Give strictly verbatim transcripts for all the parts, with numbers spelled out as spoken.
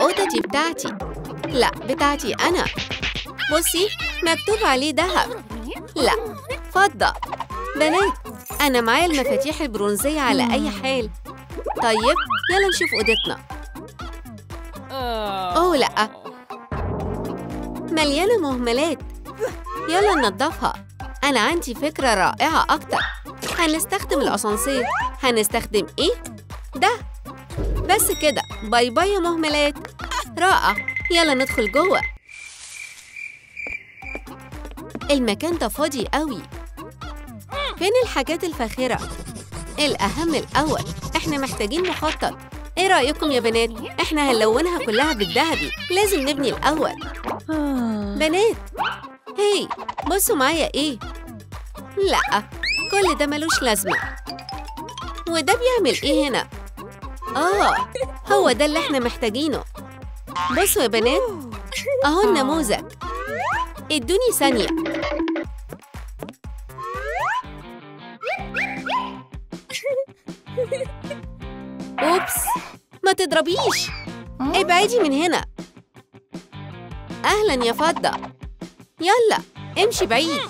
العقدة دي بتاعتي. لا، بتاعتي أنا. بصي، مكتوب عليه ذهب. لا، فضة. بنات، أنا معايا المفاتيح البرونزية على أي حال. طيب، يلا نشوف أوضتنا. أوه لأ، مليانة مهملات. يلا ننضفها. أنا عندي فكرة رائعة أكتر. هنستخدم الأسانسير. هنستخدم إيه؟ ده. بس كده، باي باي يا مهملات. رائع، يلا ندخل جوه. المكان ده فاضي قوي. فين الحاجات الفاخرة؟ الأهم الأول، إحنا محتاجين مخطط. إيه رأيكم يا بنات؟ إحنا هنلونها كلها بالذهبي، لازم نبني الأول. بنات، هاي، بصوا معايا إيه؟ لأ، كل ده ملوش لازمة. وده بيعمل إيه هنا؟ آه، هو ده اللي إحنا محتاجينه. بصوا يا بنات، أهو النموذج. ادوني ثانية. أوبس، ما تضربيش. ابعدي من هنا. أهلا يا فضة. يلا، امشي بعيد.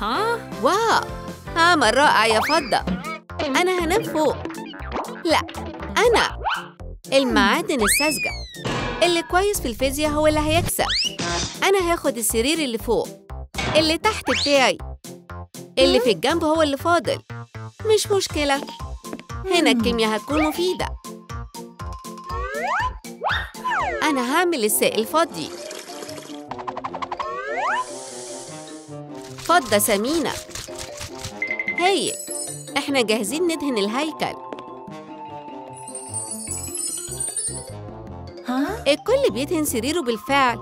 ها؟ واو، عمل رائع يا فضة. أنا هنام فوق. لأ، أنا. المعادن الساذجة. اللي كويس في الفيزياء هو اللي هيكسب. أنا هاخد السرير اللي فوق. اللي تحت بتاعي. اللي في الجنب هو اللي فاضل. مش مشكلة، هنا الكيمياء هتكون مفيدة. أنا هعمل السائل فضي. فضة سمينة. هايل، إحنا جاهزين ندهن الهيكل. الكل بيدهن سريره بالفعل.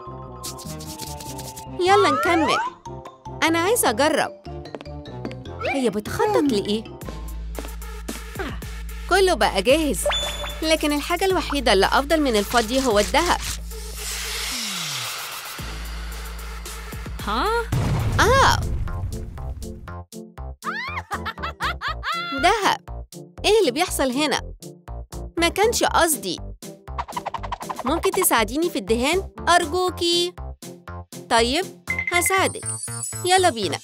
يلا نكمل. أنا عايزة أجرب. هي بتخطط لإيه؟ كله بقى جاهز، لكن الحاجة الوحيدة اللي أفضل من الفضي هو الذهب. ها؟ آه، ذهب. إيه اللي بيحصل هنا؟ ما كانش قصدي. ممكن تساعديني في الدهان؟ أرجوكي. طيب، هساعدك. يلا بينا.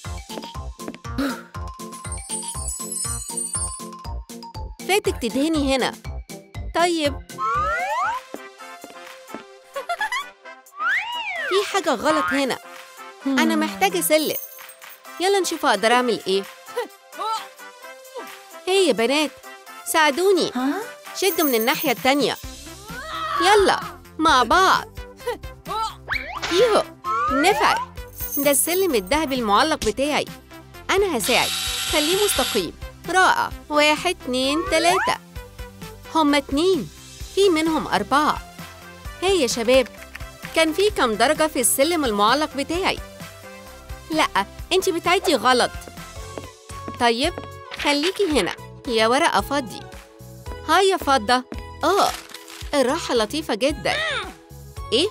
فاتك تدهني هنا. طيب، في حاجة غلط هنا. أنا محتاجة سلة. يلا نشوف أقدر أعمل إيه. هي يا بنات، ساعدوني. شدوا من الناحية التانية. يلا مع بعض. يوه، نفعت. ده السلم الذهبي المعلق بتاعي. أنا هساعد، خليه مستقيم. رائع. واحد، اتنين، تلاتة. هما اتنين، في منهم أربعة. هاي يا شباب، كان في كم درجة في السلم المعلق بتاعي؟ لأ، انتي بتعدي غلط. طيب، خليكي هنا يا ورقة فضي. هاي يا فضة. آه، الراحة لطيفة جدا. إيه؟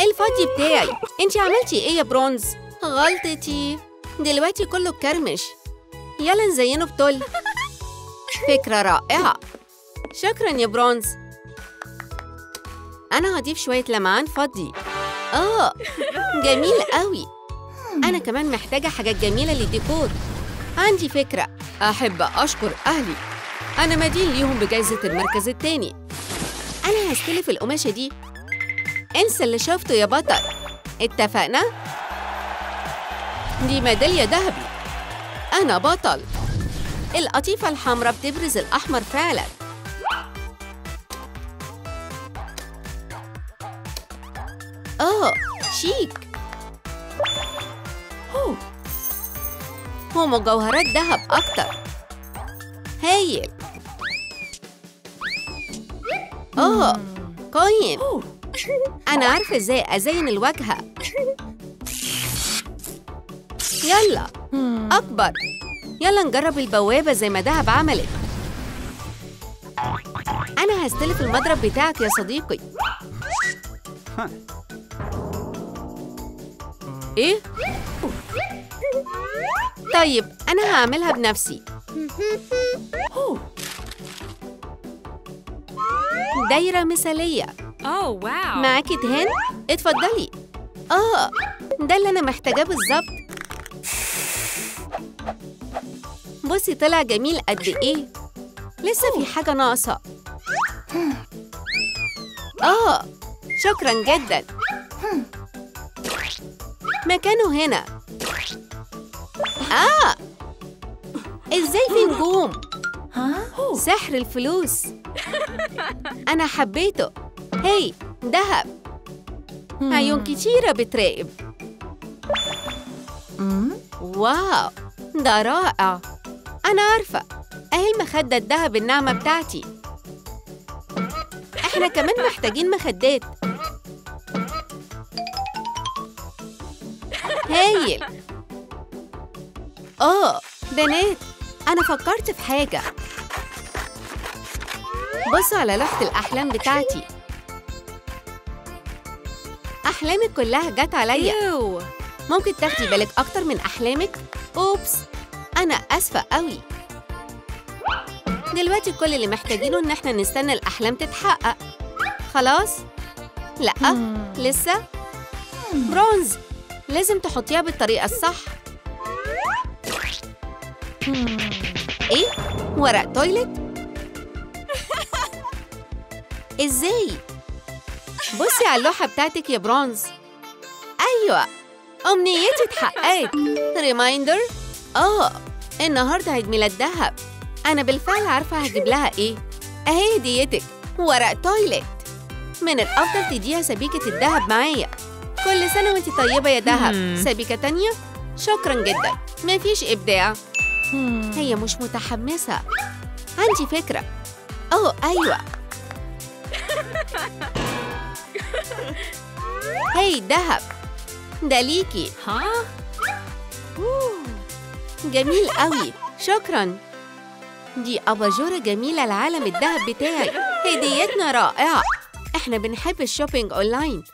الفضي بتاعي. انتي عملتي إيه يا برونز؟ غلطتي. دلوقتي كله اتكرمش. يلا نزينه بتل. فكرة رائعة. شكرا يا برونز. أنا هضيف شوية لمعان فضي. آه، جميل قوي. أنا كمان محتاجة حاجات جميلة للديكور. عندي فكرة. أحب أشكر أهلي. أنا مدين ليهم بجائزة المركز التاني. أنا هستلف القماشة دي. انسى اللي شفته يا بطل. اتفقنا؟ دي ميدالية ذهبي. أنا بطل. القطيفة الحمراء بتبرز الأحمر فعلا. آه، شيك. ومجوهرات ذهب أكتر. هايل. آه، كوين. أنا عارفة إزاي أزين الواجهة. يلا، أكبر. يلا نجرب البوابة زي ما دهب عملت. أنا هستلف المضرب بتاعك يا صديقي. إيه؟ طيب، أنا هعملها بنفسي. دايرة مثالية. أوه واو، معاكي دهان؟ اتفضلي. آه ده اللي أنا محتاجاه بالظبط. بصي طلع جميل قد إيه. لسه في حاجة ناقصة. آه شكرا جدا. مكانه هنا. آه إزاي في نجوم؟ سحر الفلوس. أنا حبيته. هاي ذهب. عيون كتيرة بتراقب. واو ده رائع. أنا عارفة، أهي المخدة الذهب الناعمة بتاعتي. إحنا كمان محتاجين مخدات. هايل. آه بنات، أنا فكرت في حاجة. بصوا على لوحة الأحلام بتاعتي. أحلامك كلها جت عليا. ممكن تاخدي بالك أكتر من أحلامك؟ أوبس، أنا أسفة قوي. دلوقتي كل اللي محتاجينه إن إحنا نستنى الأحلام تتحقق. خلاص؟ لأ لسه. برونز، لازم تحطيها بالطريقة الصح. إيه؟ ورق تويلت؟ إزاي؟ بصي على اللوحة بتاعتك يا برونز. أيوة، أمنيتي اتحققت. ريمايندر؟ آه، النهاردة عيد ميلاد دهب. أنا بالفعل عارفة هجيب لها إيه. أهي هديتك، ورق تويلت. من الأفضل تديها سبيكة الدهب معايا. كل سنة وأنتِ طيبة يا دهب. سبيكة تانية؟ شكراً جداً، مفيش إبداع. هي مش متحمسة. عندي فكرة. أوه أيوة. هاي دهب، ده ليكي. ها؟ جميل قوي، شكراً. دي أباجورة جميلة لعالم الدهب بتاعي. هديتنا رائعة. إحنا بنحب الشوبينج أونلاين.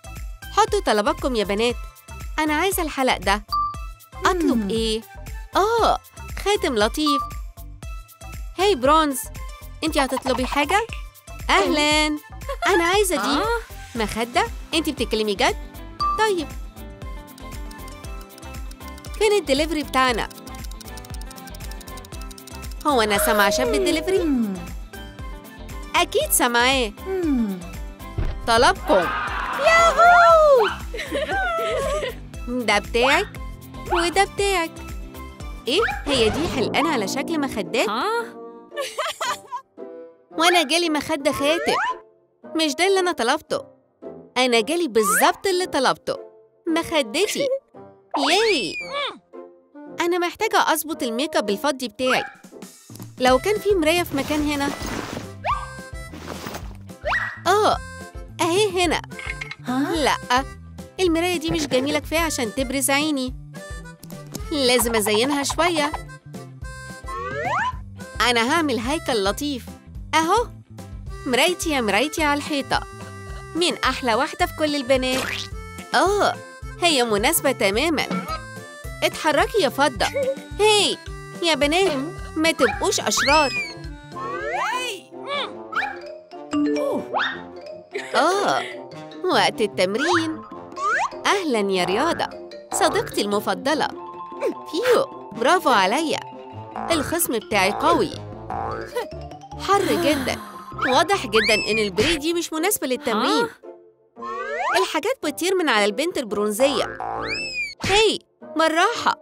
حطوا طلباتكم يا بنات. أنا عايزة الحلق ده. أطلب إيه؟ آه خاتم لطيف. هاي برونز، أنتِ هتطلبي حاجة؟ أهلاً، أنا عايزة دي. مخدة؟ أنتِ بتتكلمي جد؟ طيب، فين الدليفري بتاعنا؟ هو أنا سامعة شاب الدليفري؟ أكيد سامعاه. طلبكم. ياهو، ده بتاعك وده بتاعك. إيه؟ هي دي حلقانة على شكل مخدات؟ وأنا جالي مخدة خاتم. مش ده اللي أنا طلبته. أنا جالي بالظبط اللي طلبته، مخدتي. ياي. أنا محتاجة أظبط الميك اب الفضي بتاعي. لو كان في مراية في مكان هنا. آه أهي هنا. لأ، المراية دي مش جميلة كفاية عشان تبرز عيني. لازم أزينها شوية. أنا هعمل هيكل لطيف. أهو مرايتي يا مرايتي على الحيطة. مين أحلى واحدة في كل البنات؟ آه هي مناسبة تماماً. اتحركي يا فضة. هاي يا بنات، ما تبقوش أشرار. آه وقت التمرين. أهلاً يا رياضة، صديقتي المفضلة. فيو، برافو عليا. الخصم بتاعي قوي. حر جداً. واضح جداً إن البري دي مش مناسبة للتمرين. الحاجات بتطير من على البنت البرونزية. هاي بالراحة،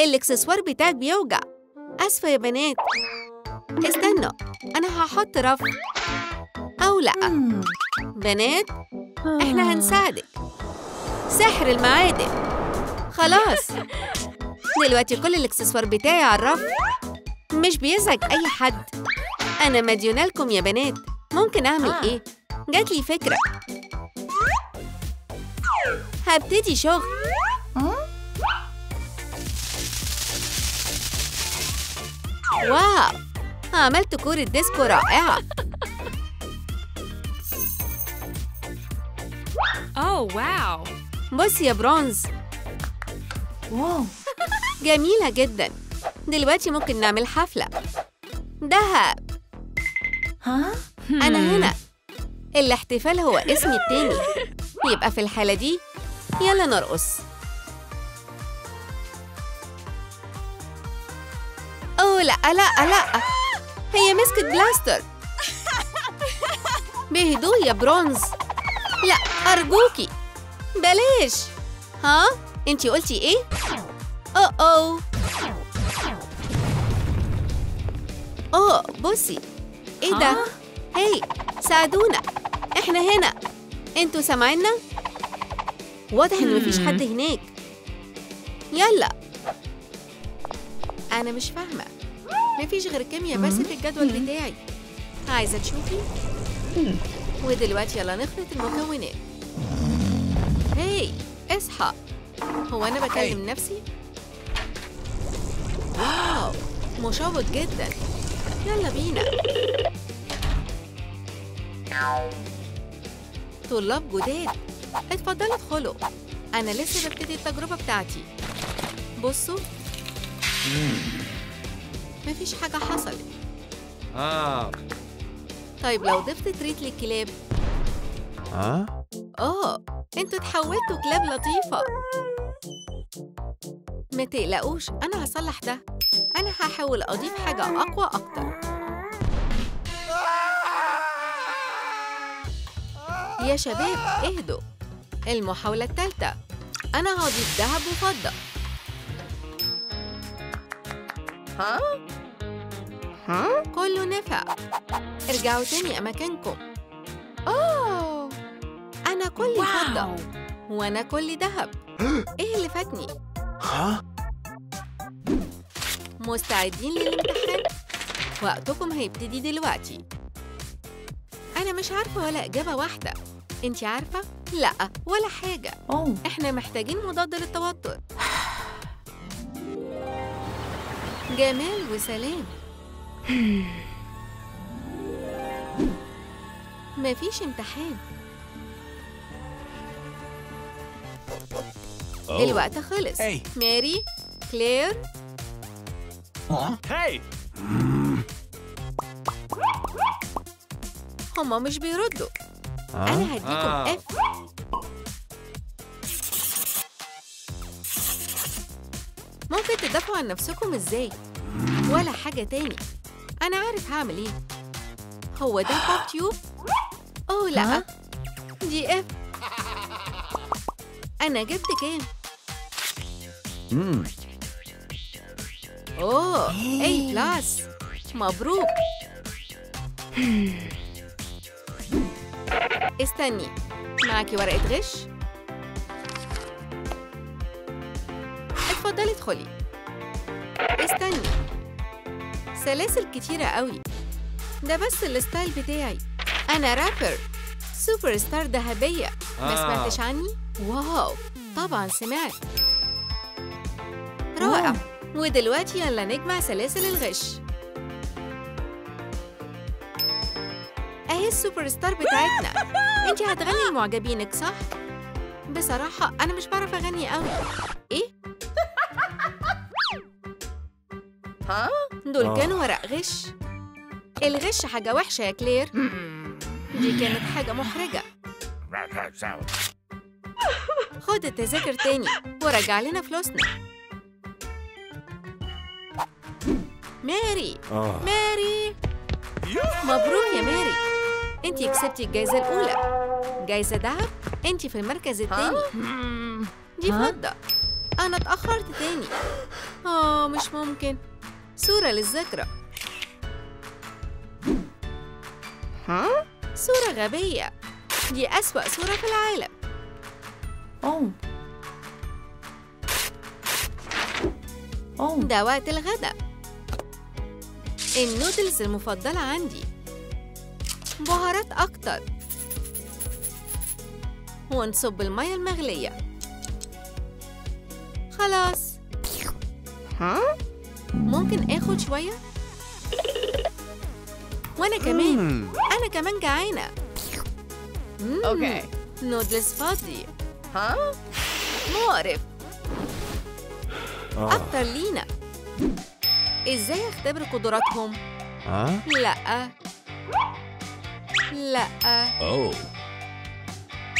الإكسسوار بتاعك بيوجع. أسفة يا بنات. استنوا، أنا هحط رف. أو لأ. بنات، إحنا هنساعدك. سحر المعادن. خلاص، دلوقتي كل الإكسسوار بتاعي على الرف. مش بيزعج أي حد. أنا مديونة لكم يا بنات. ممكن أعمل إيه؟ جاتلي فكرة. هبتدي شغل. واو، عملت كورة ديسكو رائعة. أوه واو، بصي يا برونز. واو، جميلة جدا. دلوقتي ممكن نعمل حفلة. دهب. ها؟ أنا هنا. الاحتفال هو اسمي التاني، يبقى في الحالة دي يلا نرقص. أوه لأ لأ لأ، هي مسكت بلاستر. بهدوء يا برونز، لأ أرجوكي بلاش. ها؟ انتي قلتي ايه؟ أوه أوه أوه بصي، ايه ده؟ هاي ساعدونا، احنا هنا، انتوا سامعينا؟ واضح ان مفيش حد هناك. يلا. انا مش فاهمه، مفيش غير كيمياء بس في الجدول بتاعي. عايزه تشوفي؟ ودلوقتي يلا نخلط المكونات. هاي اصحى، هو انا بكلم نفسي؟ واو مشوق جدا، يلا بينا. طلاب جداد اتفضلوا ادخلوا، انا لسه ببتدي التجربه بتاعتي. بصوا مفيش حاجه حصلت. اه طيب لو ضفت تريت للكلاب. اه اه انتوا اتحولتوا كلاب لطيفه. ما تقلقوش انا هصلح ده، انا هحاول اضيف حاجه اقوى اكتر. يا شباب اهدوا، المحاولة الثالثة، أنا هضيف ذهب وفضة. ها؟ ها؟ كله نفع، ارجعوا تاني أماكنكم. أوه أنا كلي فضة وأنا كلي ذهب، إيه اللي فاتني؟ ها؟ مستعدين للامتحان؟ وقتكم هيبتدي دلوقتي. أنا مش عارفة ولا إجابة واحدة، أنتِ عارفة؟ لأ ولا حاجة، إحنا محتاجين مضاد للتوتر. جمال وسلام. مفيش امتحان. الوقت خلص. ماري، كلير. هاي. هما مش بيردوا. آه؟ أنا هديكم آه. اف. ممكن تدافعوا عن نفسكم ازاي؟ ولا حاجة تاني، أنا عارف هعمل ايه. هو ده بوب تيوب؟ أوه لأ، آه؟ دي اف. أنا جبت كام؟ أوه أي بلس، مبروك. استني، معاكي ورقة غش؟ اتفضلي ادخلي. استني، سلاسل كتيرة قوي، ده بس الستايل بتاعي، أنا رابر، سوبر ستار ذهبية، ما سمعتش عني؟ واو، طبعًا سمعت. رائع، ودلوقتي يلا نجمع سلاسل الغش. أهي السوبر ستار بتاعتنا، أنتِ هتغني لمعجبينك صح؟ بصراحة أنا مش بعرف أغني قوي. إيه؟ ها؟ دول كانوا ورق غش. الغش حاجة وحشة يا كلير، دي كانت حاجة محرجة. خد التذاكر تاني ورجع لنا فلوسنا. ماري، ماري، مبروك يا ماري، انتي كسبتي الجايزة الأولى. جايزة دهب، انتي في المركز التاني. دي فضة، أنا اتأخرت تاني. آه مش ممكن. صورة للذكرى. ها؟ صورة غبية، دي أسوأ صورة في العالم. أوه أوه ده وقت الغداء. النودلز المفضلة عندي، بهارات أكتر، ونصب المية المغلية. خلاص. ها؟ ممكن آخد شوية؟ وأنا كمان، أنا كمان جعانة. أوكي. نودلز فاضي. ها؟ مقرف. أكتر لينا. إزاي أختبر قدراتهم؟ ها؟ لأ. لا. أوه.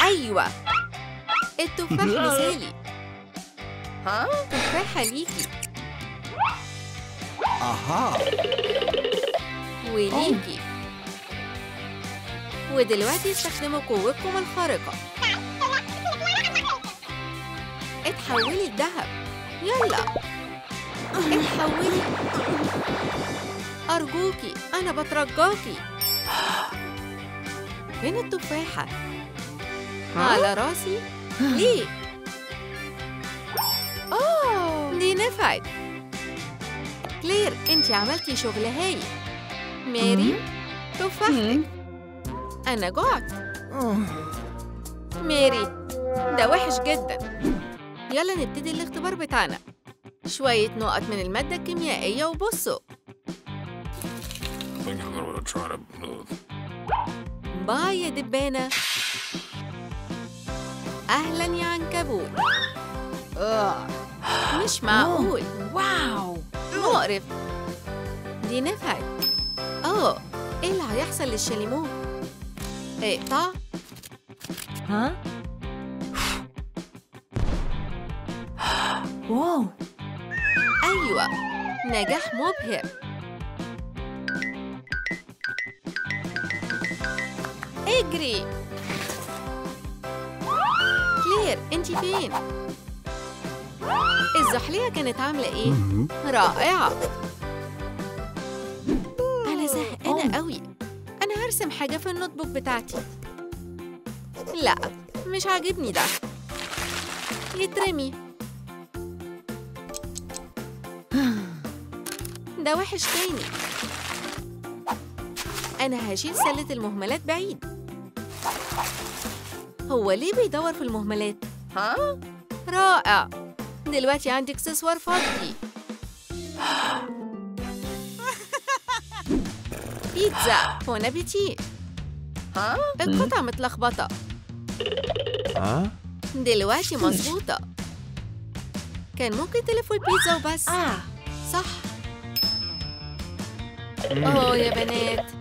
أيوة. التفاح مثالي. ها؟ تفاحة ليكي. أها. وليكي. ودلوقتي استخدموا قوتكم الخارقة. اتحولي الذهب. يلا. اتحولي. أرجوكي، أنا بترجاكي. فين التفاحة؟ على راسي؟ ليه؟ أوه، دي نفعت. كلير، أنتِ عملتي شغل هايل. ماري، تفاحتك. أنا جعت. ماري، ده وحش جدا. يلا نبتدي الاختبار بتاعنا. شوية نقط من المادة الكيميائية وبصوا. باي يا دبانة. أهلا يا عنكبوت. مش معقول. واو، مقرف. دي نفعت. أوه، إيه اللي هيحصل للشاليمون؟ اقطع. ها؟ واو. أيوة، نجاح مبهر. اجري. كلير، انتي فين؟ الزحلية كانت عاملة ايه؟ رائعة. انا زهقانة قوي. انا هرسم حاجة في النوت بوك بتاعتي. لا، مش عاجبني ده. يترمي. ده وحش تاني. انا هشيل سلة المهملات بعيد. هو ليه بيدور في المهملات؟ ها؟ رائع. دلوقتي عندي اكسسوار فضي. بيتزا. بون ابيتي. ها؟ القطع متلخبطة. ها؟ دلوقتي مظبوطة. كان ممكن تلفوا البيتزا وبس. آه، صح. أوه يا بنات.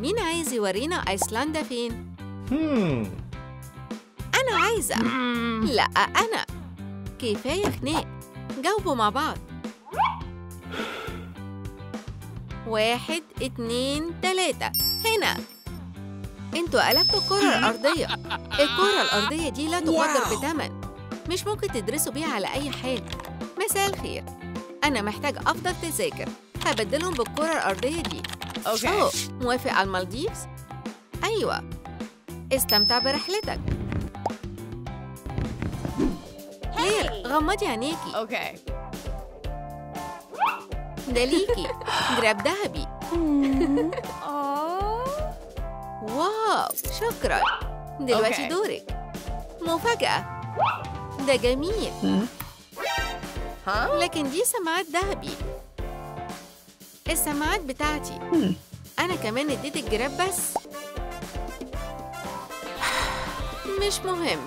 مين عايز يورينا أيسلندا فين؟ أنا عايزة. لا أنا. كفاية خناق. جاوبوا مع بعض. واحد، اتنين، تلاتة. هنا. انتوا قلبتوا الكرة الأرضية. الكرة الأرضية دي لا تقدر بثمن. مش ممكن تدرسوا بيها على أي حاجة. مساء الخير. أنا محتاج أفضل تذاكر. هبدلهم بالكرة الأرضية دي. أوكي. أوه، موافق على المالديفز؟ أيوة. استمتع برحلتك. كلير، غمضي عينيكي. أوكي. ده ليكي. جراب ذهبي. واو، شكرا. دلوقتي دورك. مفاجأة. ده جميل. ها؟ لكن دي سماعات ذهبي. السماعات بتاعتي. أنا كمان اديت الجراب بس. مش مهم.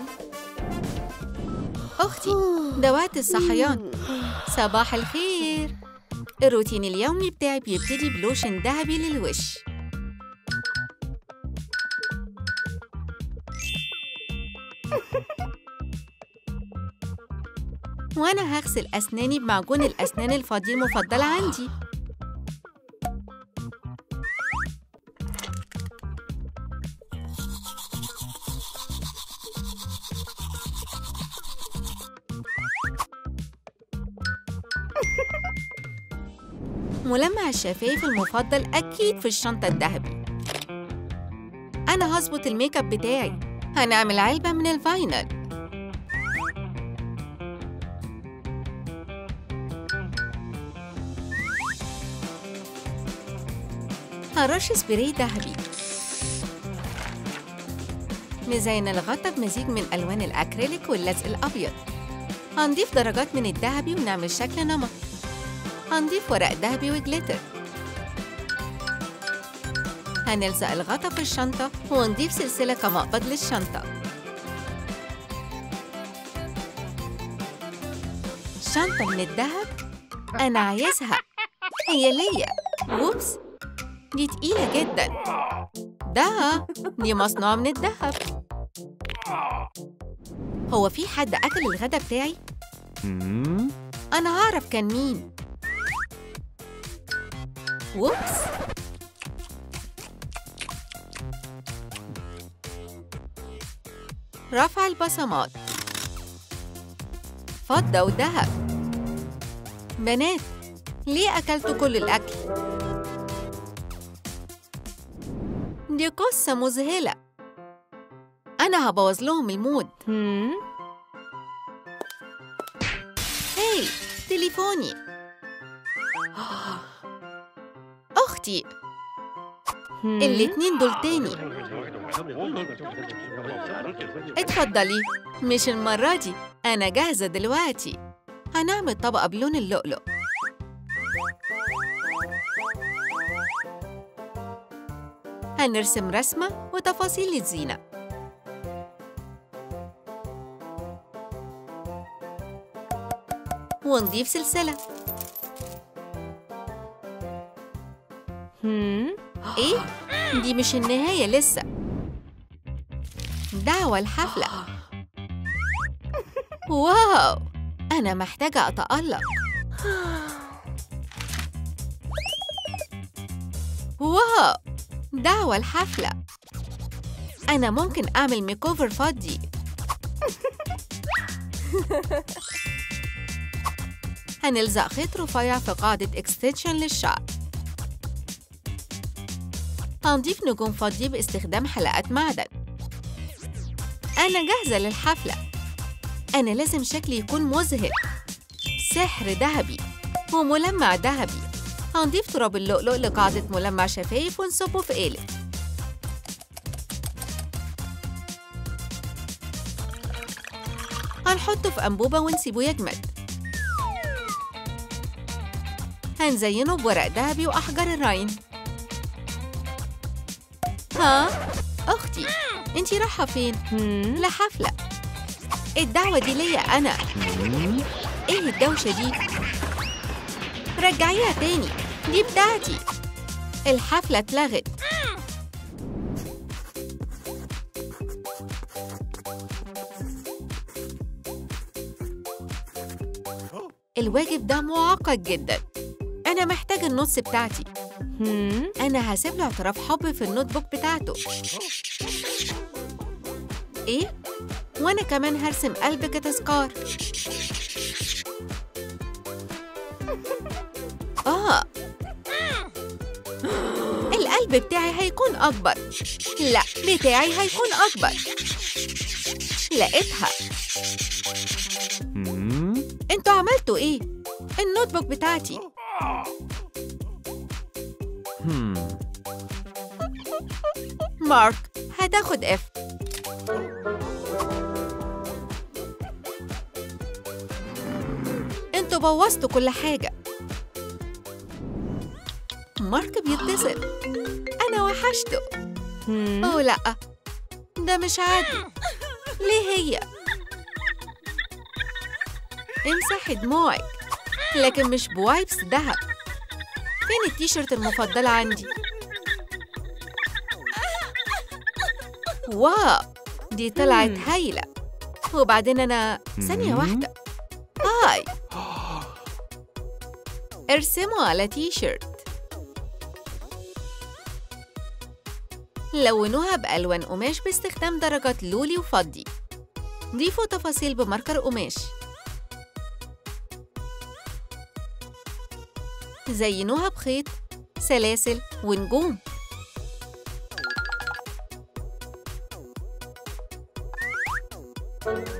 أختي، ده وقت الصحيان. صباح الخير. الروتين اليومي بتاعي بيبتدي بلوشن ذهبي للوش. وأنا هغسل أسناني بمعجون الأسنان الفضي المفضل عندي. ملمع الشفايف المفضل أكيد في الشنطة الذهبي. أنا هظبط الميك اب بتاعي. هنعمل علبة من الفاينل. هرش سبراي ذهبي. مزين الغطا بمزيج من ألوان الأكريليك واللزق الأبيض. هنضيف درجات من الذهبي ونعمل شكل نمط. هنضيف ورق ذهبي وجليتر. هنلزق الغطا في الشنطة ونضيف سلسلة كمقبض للشنطة. شنطة من الذهب؟ أنا عايزها. هي ليا. أوبس. دي تقيلة جدا. ده دي مصنوعة من الذهب. هو في حد أكل الغدا بتاعي؟ أنا هعرف كان مين. ووبس. رفع البصمات. فضة وذهب. بنات، ليه أكلتوا كل الأكل؟ دي قصة مذهلة. أنا هبوظ لهم المود. هاي، تليفوني. أختي. الاتنين دول تاني. اتفضلي، مش المرة دي، أنا جاهزة دلوقتي. هنعمل طبقة بلون اللؤلؤ. هنرسم رسمة وتفاصيل الزينة. ونضيف سلسلة. إيه؟ دي مش النهاية لسه. دعوة الحفلة. واو، أنا محتاجة أتألق. واو، دعوة الحفلة. أنا ممكن أعمل ميك أوفر فضي. هنلزق خيط رفيع في قاعدة إكستنشن للشعر. هنضيف نجوم فضي باستخدام حلقات معدن. أنا جاهزة للحفلة. أنا لازم شكلي يكون مذهل. سحر ذهبي وملمع ذهبي. هنضيف تراب اللؤلؤ لقاعدة ملمع شفايف ونصبه في قالب. هنحطه في أنبوبة ونسيبه يجمد. هنزينه بورق ذهبي وأحجار الراين. ها؟ أختي، أنتي رايحة فين؟ لحفلة. الدعوة دي ليا أنا. إيه الدوشة دي؟ رجعيها تاني، دي بتاعتي. الحفلة اتلغت. الواجب ده معقد جدا. أنا محتاجة النوتس بتاعتي. أنا هسيب له اعتراف حب في النوت بوك بتاعته. إيه؟ وأنا كمان هرسم قلب كتذكار. آه، القلب بتاعي هيكون أكبر. لا، بتاعي هيكون أكبر. لقيتها. أنتوا عملتوا إيه؟ النوت بوك بتاعتي. مارك، هتاخد إف. انتوا بوظتوا كل حاجة. مارك بيتصل. أنا وحشته. أوه لأ، ده مش عادي. ليه هي؟ امسحي دموعك، لكن مش بوايبس دهب. فين التيشيرت المفضلة عندي؟ واو، دي طلعت هايلة. وبعدين أنا ثانية واحدة. هاي، ارسموا على تيشيرت. لونوها بألوان قماش باستخدام درجات لولي وفضي. ضيفوا تفاصيل بماركر قماش. زينوها بخيط، سلاسل ونجوم.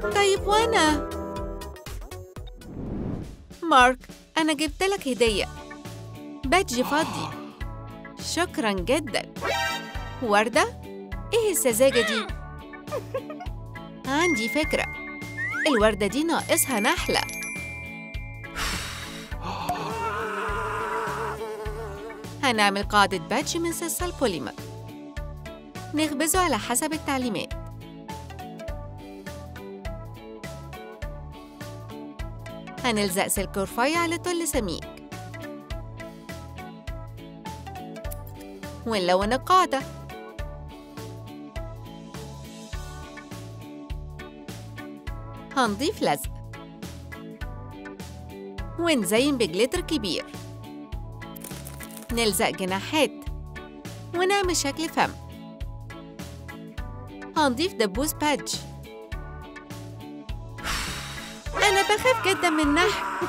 طيب وأنا؟ مارك، أنا جبت لك هدية. بادج فضي. شكراً جداً. وردة؟ إيه السذاجة دي؟ عندي فكرة. الوردة دي ناقصها نحلة. هنعمل قاعدة بادج من صلصال بوليمر. نخبزه على حسب التعليمات. هنلزق سلك رفيع لتل سميك. وين لون القاعدة؟ هنضيف لزق ونزين بجليتر كبير، نلزق جناحات ونعمل شكل فم. هنضيف دبوس باتش. أنا بخاف جدا من النحل.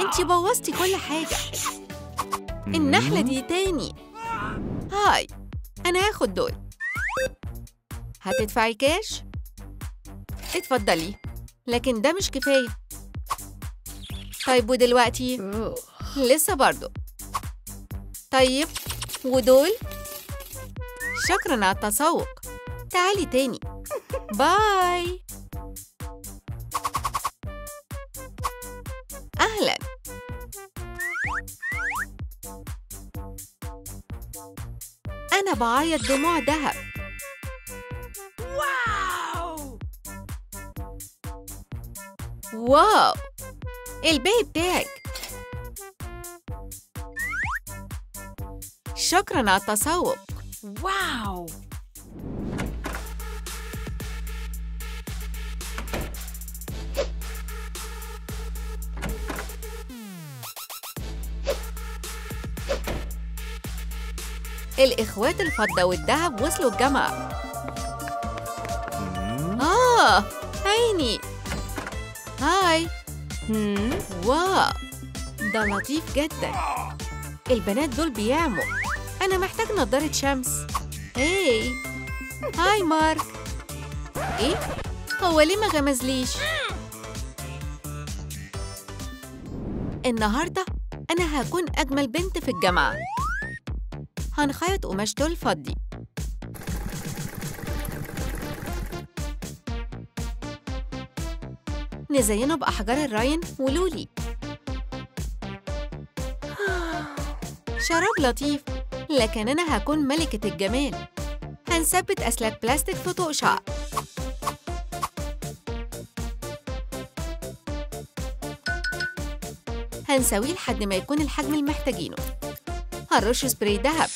أنتي بوظتي كل حاجة. النحلة دي تاني. هاي، أنا هاخد دول. هتدفعي كاش؟ اتفضلي، لكن ده مش كفاية. طيب ودلوقتي؟ لسه برضه. طيب ودول؟ شكراً على التسوق. تعالي تاني. باي. أهلاً. أنا بعيط دموع دهب. واو واو، الباقي بتاعك. شكراً على التسوق. واو. الإخوات الفضة والذهب وصلوا الجامعة. آه، عيني. هاي. واو، ده لطيف جدا. البنات دول بيعموا. أنا محتاج نظارة شمس. هاي. هاي مارك. إيه؟ هو ليه ما غمزليش؟ النهاردة أنا هكون أجمل بنت في الجامعة. هنخيط قماش تول فضي نزينه بأحجار الراين ولولي. شراب لطيف، لكن أنا هكون ملكة الجمال. هنثبت أسلاك بلاستيك في طوق شعر. هنسويه لحد ما يكون الحجم اللي محتاجينه. هنرش سبراي دهب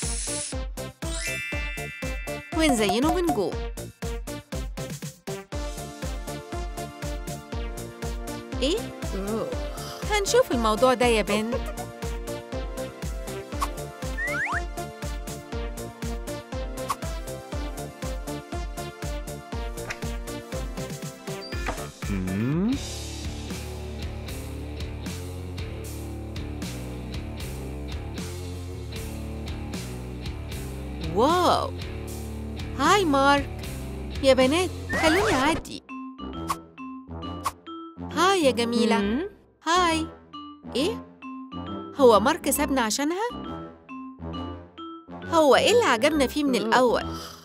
ونزينه من جوه. ايه؟ هنشوف الموضوع ده يا بنت. واو. هاي مارك. يا بنات خلوني أعدي. هاي يا جميلة. هاي. إيه؟ هو مارك سابنا عشانها؟ هو إيه اللي عجبنا فيه من الأول؟